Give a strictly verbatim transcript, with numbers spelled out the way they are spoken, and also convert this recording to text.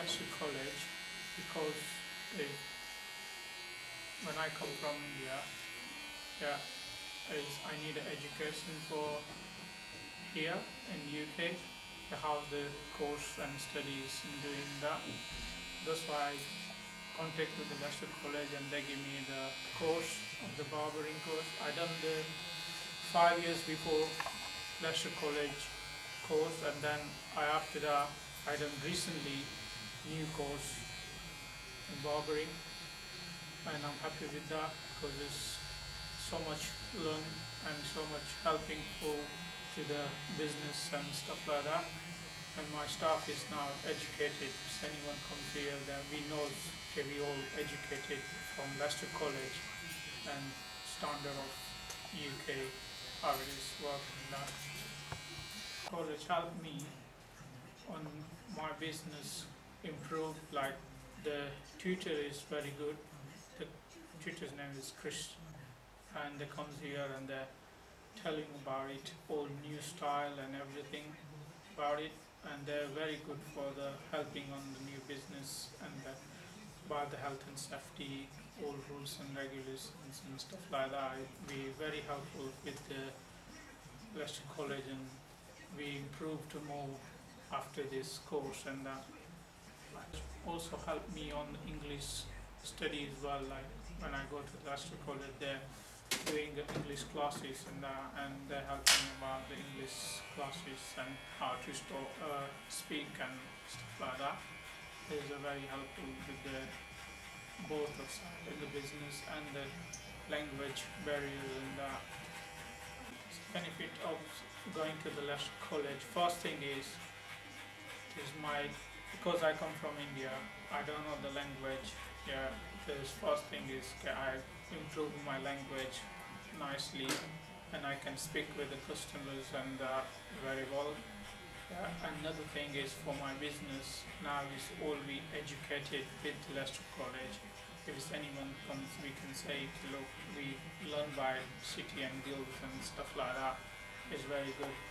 Leicester College because it, when I come from India, yeah, is I need an education for here in U K, how the course and studies in doing that. That's why I contacted the Leicester College and they give me the course of the barbering course. I done the five years before Leicester College course, and then I after that I done recently new course in barbering, and I'm happy with that because it's so much learn and so much helping for to the business and stuff like that. And my staff is now educated. If anyone comes here, then we know okay, we all educated from Leicester College and standard of U K how it is working that. College helped me on my business improve. Like the tutor is very good. The tutor's name is Chris. And they come here and they're telling about it, all new style and everything about it, and they're very good for the helping on the new business and the, about the health and safety, all rules and regulations and stuff like that. It be very helpful with the Leicester College, and we improved more after this course, and that also helped me on English study as well. Like when I go to Leicester College, they're doing the English classes and that, and they're helping about the English classes and how to stop, uh, speak and stuff like that. It's very helpful with the both of side, in the business and the language barriers and that. The benefit of going to the Leicester College, first thing is is my because I come from India, I don't know the language. Yeah, the first thing is I improve my language nicely, and I can speak with the customers and uh, very well. Yeah. Another thing is for my business now is all we educated with Leicester College. If anyone comes, we can say, look, we learn by City and Guilds and stuff like that. It's very good.